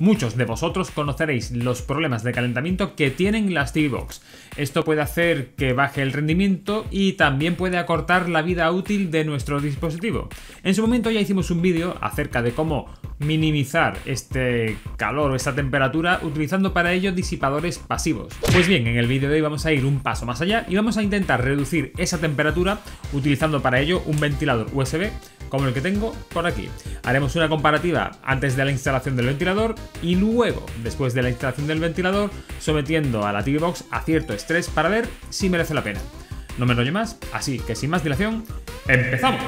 Muchos de vosotros conoceréis los problemas de calentamiento que tienen las TV Box. Esto puede hacer que baje el rendimiento y también puede acortar la vida útil de nuestro dispositivo. En su momento ya hicimos un vídeo acerca de cómo minimizar este calor o esta temperatura utilizando para ello disipadores pasivos. Pues bien, en el vídeo de hoy vamos a ir un paso más allá y vamos a intentar reducir esa temperatura utilizando para ello un ventilador USB como el que tengo por aquí. Haremos una comparativa antes de la instalación del ventilador y luego, después de la instalación del ventilador, sometiendo a la TV Box a cierto estrés para ver si merece la pena. No me enrollo más, así que sin más dilación, ¡empezamos!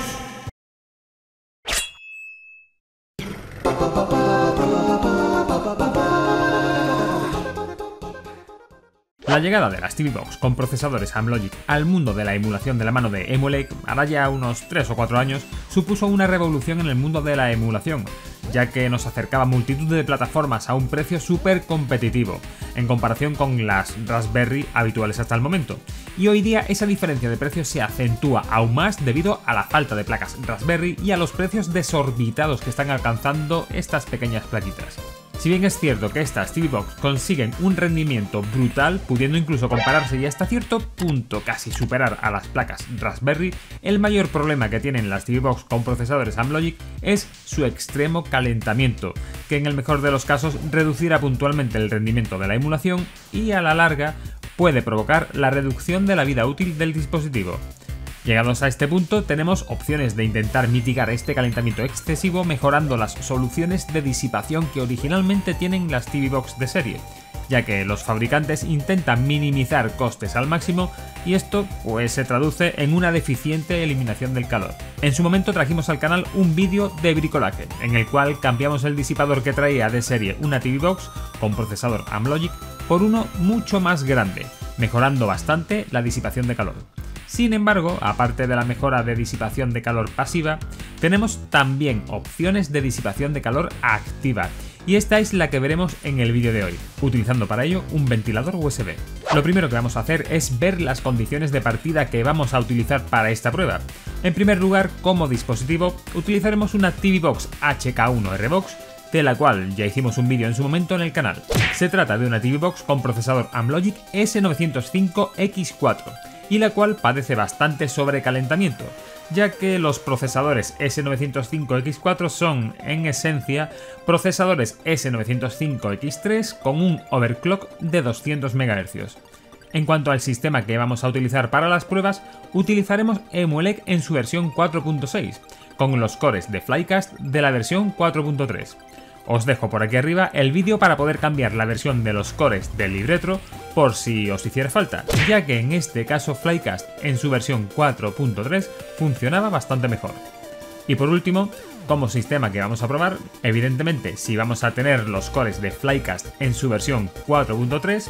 La llegada de las TV Box con procesadores Amlogic al mundo de la emulación de la mano de Emuelec hará ya unos 3 o 4 años supuso una revolución en el mundo de la emulación, ya que nos acercaba multitud de plataformas a un precio súper competitivo, en comparación con las Raspberry habituales hasta el momento. Y hoy día esa diferencia de precios se acentúa aún más debido a la falta de placas Raspberry y a los precios desorbitados que están alcanzando estas pequeñas plaquitas. Si bien es cierto que estas TV Box consiguen un rendimiento brutal, pudiendo incluso compararse y hasta cierto punto casi superar a las placas Raspberry, el mayor problema que tienen las TV Box con procesadores Amlogic es su extremo calentamiento, que en el mejor de los casos reducirá puntualmente el rendimiento de la emulación y a la larga puede provocar la reducción de la vida útil del dispositivo. Llegados a este punto, tenemos opciones de intentar mitigar este calentamiento excesivo mejorando las soluciones de disipación que originalmente tienen las TV Box de serie, ya que los fabricantes intentan minimizar costes al máximo y esto pues se traduce en una deficiente eliminación del calor. En su momento trajimos al canal un vídeo de bricolaje, en el cual cambiamos el disipador que traía de serie una TV Box con procesador Amlogic por uno mucho más grande, mejorando bastante la disipación de calor. Sin embargo, aparte de la mejora de disipación de calor pasiva, tenemos también opciones de disipación de calor activa, y esta es la que veremos en el vídeo de hoy, utilizando para ello un ventilador USB. Lo primero que vamos a hacer es ver las condiciones de partida que vamos a utilizar para esta prueba. En primer lugar, como dispositivo, utilizaremos una TV Box HK1R Box, de la cual ya hicimos un vídeo en su momento en el canal. Se trata de una TV Box con procesador Amlogic S905X4, y la cual padece bastante sobrecalentamiento, ya que los procesadores S905X4 son, en esencia, procesadores S905X3 con un overclock de 200 MHz. En cuanto al sistema que vamos a utilizar para las pruebas, utilizaremos Emuelec en su versión 4.6, con los cores de Flycast de la versión 4.3. Os dejo por aquí arriba el vídeo para poder cambiar la versión de los cores del libretro por si os hiciera falta, ya que en este caso Flycast en su versión 4.3 funcionaba bastante mejor. Y por último, como sistema que vamos a probar, evidentemente si vamos a tener los cores de Flycast en su versión 4.3,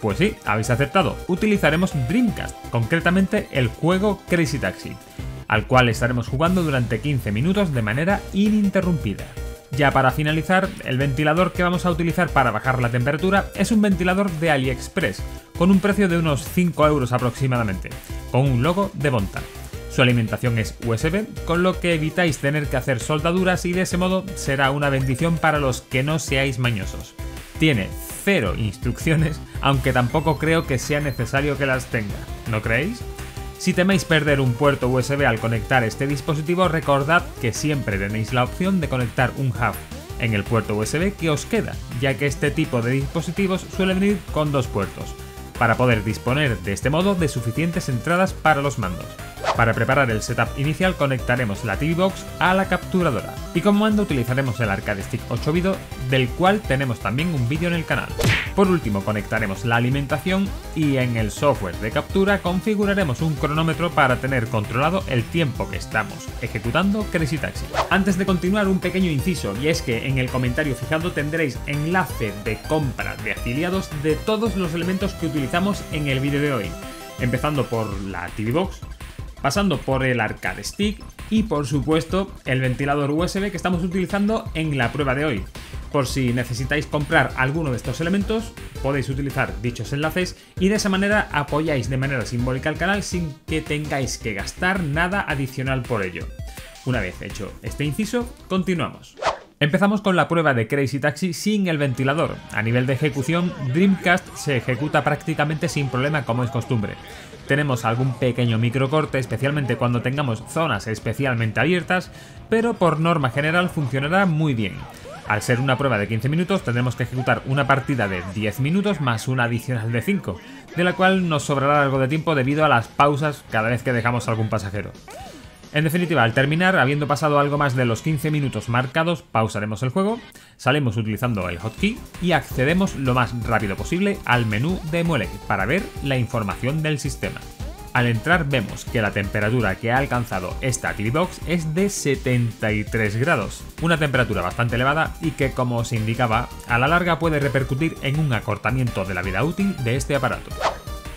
pues sí, habéis acertado, utilizaremos Dreamcast, concretamente el juego Crazy Taxi, al cual estaremos jugando durante 15 minutos de manera ininterrumpida. Ya para finalizar, el ventilador que vamos a utilizar para bajar la temperatura es un ventilador de AliExpress, con un precio de unos 5 euros aproximadamente, con un logo de Monta. Su alimentación es USB, con lo que evitáis tener que hacer soldaduras y de ese modo será una bendición para los que no seáis mañosos. Tiene 0 instrucciones, aunque tampoco creo que sea necesario que las tenga, ¿no creéis? Si teméis perder un puerto USB al conectar este dispositivo, recordad que siempre tenéis la opción de conectar un hub en el puerto USB que os queda, ya que este tipo de dispositivos suele venir con 2 puertos, para poder disponer de este modo de suficientes entradas para los mandos. Para preparar el setup inicial conectaremos la TV Box a la capturadora y como mando utilizaremos el arcade stick 8Vido, del cual tenemos también un vídeo en el canal. Por último conectaremos la alimentación y en el software de captura configuraremos un cronómetro para tener controlado el tiempo que estamos ejecutando Crazy Taxi. Antes de continuar, un pequeño inciso, y es que en el comentario fijado tendréis enlace de compra de afiliados de todos los elementos que utilizamos en el vídeo de hoy, empezando por la TV Box, pasando por el arcade stick y por supuesto el ventilador USB que estamos utilizando en la prueba de hoy. Por si necesitáis comprar alguno de estos elementos, podéis utilizar dichos enlaces y de esa manera apoyáis de manera simbólica al canal sin que tengáis que gastar nada adicional por ello. Una vez hecho este inciso, continuamos. Empezamos con la prueba de Crazy Taxi sin el ventilador. A nivel de ejecución, Dreamcast se ejecuta prácticamente sin problema como es costumbre. Tenemos algún pequeño microcorte, especialmente cuando tengamos zonas especialmente abiertas, pero por norma general funcionará muy bien. Al ser una prueba de 15 minutos, tendremos que ejecutar una partida de 10 minutos más una adicional de 5, de la cual nos sobrará algo de tiempo debido a las pausas cada vez que dejamos a algún pasajero. En definitiva, al terminar, habiendo pasado algo más de los 15 minutos marcados, pausaremos el juego, salimos utilizando el hotkey y accedemos lo más rápido posible al menú de Emuelec para ver la información del sistema. Al entrar vemos que la temperatura que ha alcanzado esta HK1R Box es de 73 grados, una temperatura bastante elevada y que, como os indicaba, a la larga puede repercutir en un acortamiento de la vida útil de este aparato.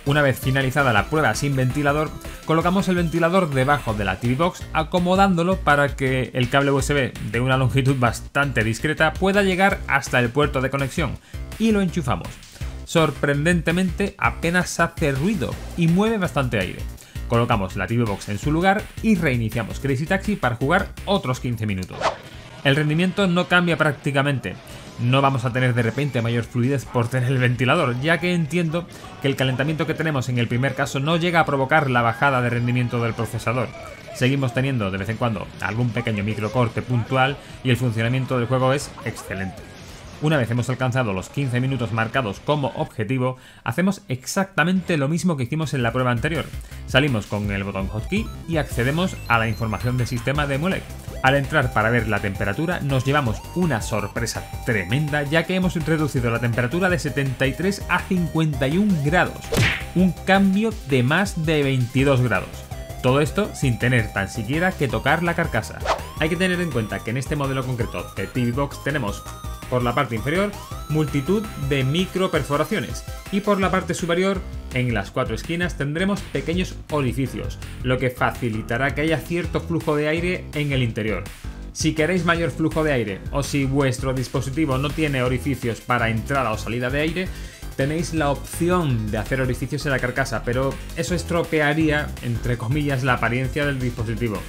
Una vez finalizada la prueba sin ventilador, colocamos el ventilador debajo de la HK1R Box acomodándolo para que el cable USB de una longitud bastante discreta pueda llegar hasta el puerto de conexión y lo enchufamos. Sorprendentemente apenas hace ruido y mueve bastante aire. Colocamos la HK1R Box en su lugar y reiniciamos Crazy Taxi para jugar otros 15 minutos. El rendimiento no cambia prácticamente. No vamos a tener de repente mayor fluidez por tener el ventilador, ya que entiendo que el calentamiento que tenemos en el primer caso no llega a provocar la bajada de rendimiento del procesador. Seguimos teniendo de vez en cuando algún pequeño microcorte puntual y el funcionamiento del juego es excelente. Una vez hemos alcanzado los 15 minutos marcados como objetivo, hacemos exactamente lo mismo que hicimos en la prueba anterior. Salimos con el botón hotkey y accedemos a la información del sistema de Emuelec. Al entrar para ver la temperatura nos llevamos una sorpresa tremenda, ya que hemos reducido la temperatura de 73 a 51 grados, un cambio de más de 22 grados. Todo esto sin tener tan siquiera que tocar la carcasa. Hay que tener en cuenta que en este modelo concreto de HK1R Box tenemos por la parte inferior multitud de micro perforaciones y por la parte superior en las cuatro esquinas tendremos pequeños orificios, lo que facilitará que haya cierto flujo de aire en el interior. Si queréis mayor flujo de aire o si vuestro dispositivo no tiene orificios para entrada o salida de aire, tenéis la opción de hacer orificios en la carcasa, pero eso estropearía, entre comillas, la apariencia del dispositivo.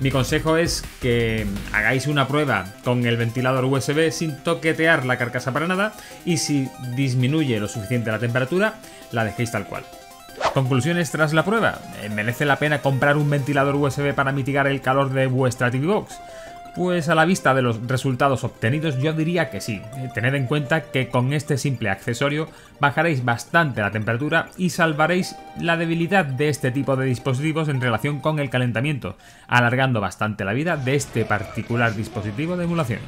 Mi consejo es que hagáis una prueba con el ventilador USB sin toquetear la carcasa para nada y si disminuye lo suficiente la temperatura, la dejéis tal cual. Conclusiones tras la prueba. ¿Merece la pena comprar un ventilador USB para mitigar el calor de vuestra HK1R Box? Pues a la vista de los resultados obtenidos yo diría que sí. Tened en cuenta que con este simple accesorio bajaréis bastante la temperatura y salvaréis la debilidad de este tipo de dispositivos en relación con el calentamiento, alargando bastante la vida de este particular dispositivo de emulación.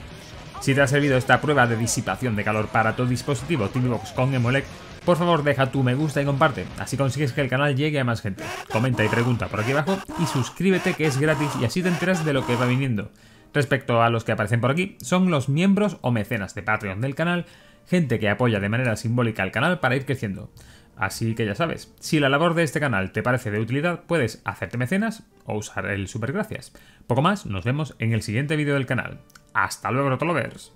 Si te ha servido esta prueba de disipación de calor para tu dispositivo HK1R Box con Emuelec, por favor deja tu me gusta y comparte, así consigues que el canal llegue a más gente. Comenta y pregunta por aquí abajo y suscríbete, que es gratis y así te enteras de lo que va viniendo. Respecto a los que aparecen por aquí, son los miembros o mecenas de Patreon del canal, gente que apoya de manera simbólica al canal para ir creciendo. Así que ya sabes, si la labor de este canal te parece de utilidad, puedes hacerte mecenas o usar el supergracias. Poco más, nos vemos en el siguiente vídeo del canal. ¡Hasta luego, Rotolovers!